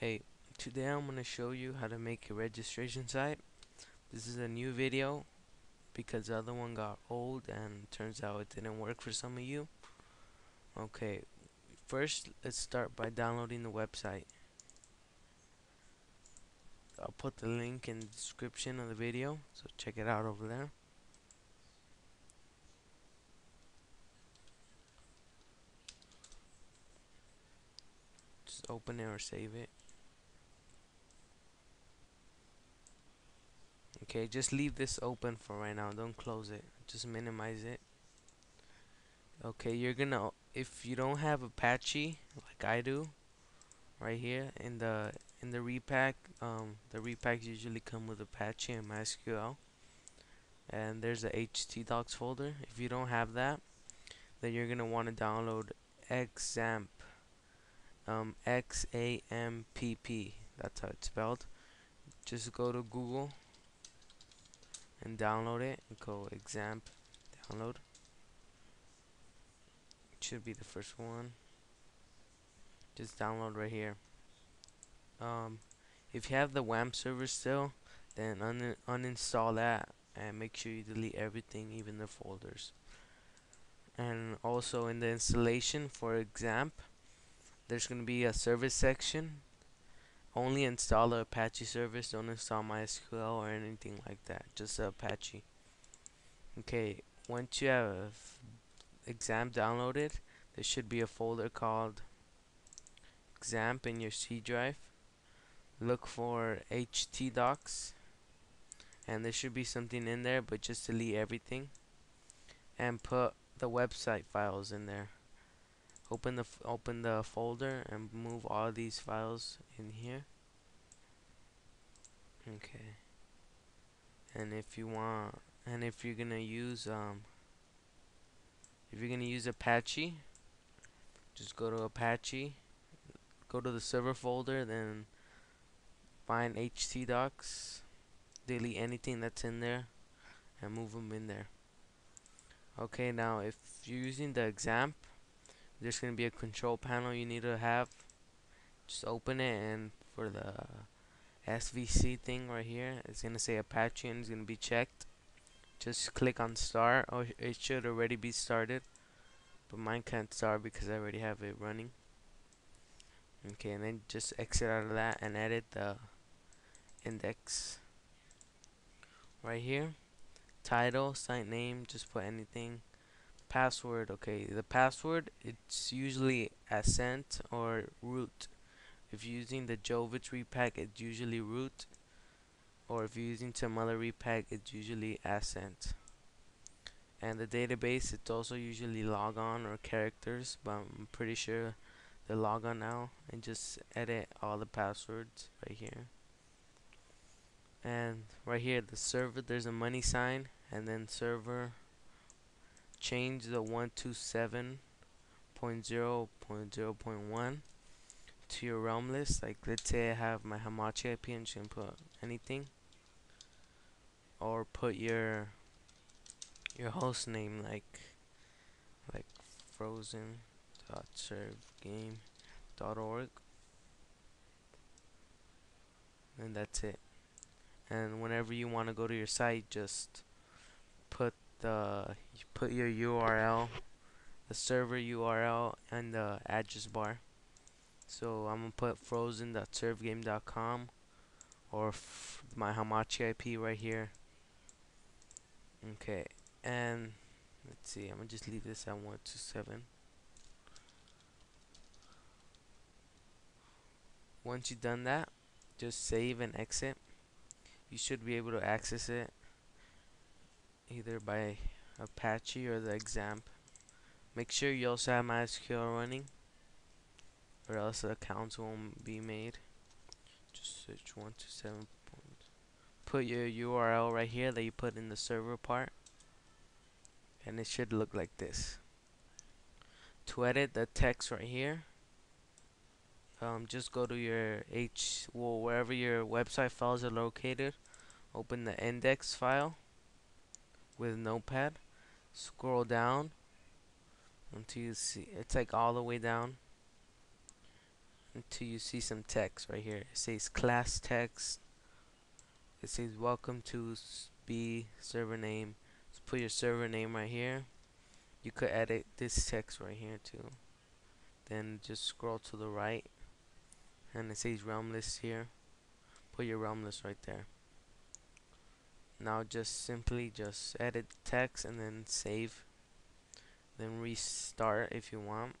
Hey, today I'm going to show you how to make a registration site. This is a new video because the other one got old and turns out it didn't work for some of you. Okay, first let's start by downloading the website. I'll put the link in the description of the video, so check it out over there. Just open it or save it. Okay, just leave this open for right now, don't close it, just minimize it. Okay, you're gonna, if you don't have Apache like I do, right here in the repack, the repacks usually come with Apache and MySQL, and there's a htdocs folder. If you don't have that, then you're gonna want to download XAMPP, XAMPP, that's how it's spelled. Just go to Google and download it. Go XAMPP, download. It should be the first one. Just download right here. If you have the WAMP server still, then uninstall that and make sure you delete everything, even the folders. And also in the installation for XAMPP, there's going to be a service section. Only install the Apache service, don't install MySQL or anything like that, just Apache. Okay, once you have XAMPP downloaded, there should be a folder called XAMPP in your C drive. Look for htdocs, and there should be something in there, but just delete everything and put the website files in there. Open the folder and move all these files in here. Okay. And if you're gonna use Apache, just go to Apache, go to the server folder, then find htdocs, delete anything that's in there, and move them in there. Okay, now if you're using the XAMPP, there's going to be a control panel you need to have. Just open it, and for the SVC thing right here, it's going to say Apache and it's going to be checked. Just click on start, or it should already be started, but mine can't start because I already have it running. Okay, and then just exit out of that and edit the index right here. Title, site name, just put anything. Password, okay, the password, it's usually Ascent or root. If you're using the Jovich repack, it's usually root, or if you're using some other repack, it's usually Ascent. And the database, it's also usually logon or characters, but I'm pretty sure the logon now. And just edit all the passwords right here, and right here the server, there's a money sign, and then server, change the 127.0.0.1 to your realm list. Like, let's say I have my Hamachi IP, and you can put anything, or put your host name, like frozen.servegame.org, and that's it. And whenever you want to go to your site, just put your URL, the server URL, and the address bar. So I'm gonna put frozen.servegame.com, or my Hamachi IP right here. Okay, and let's see, I'm gonna just leave this at 127. Once you've done that, just save and exit. You should be able to access it either by Apache or the XAMPP. Make sure you also have MySQL running, or else the accounts won't be made. Just search 127. Put your URL right here that you put in the server part, and it should look like this. To edit the text right here, just go to your wherever your website files are located. Open the index file with Notepad, scroll down until you see, it's like all the way down, until you see some text right here. It says class text. It says welcome to be server name. So put your server name right here. You could edit this text right here too. Then just scroll to the right, and it says realm list here. Put your realm list right there. Now just simply just edit the text and then save. Then restart if you want.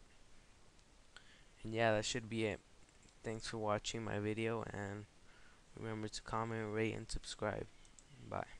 And yeah, that should be it. Thanks for watching my video, and remember to comment, rate, and subscribe. Bye.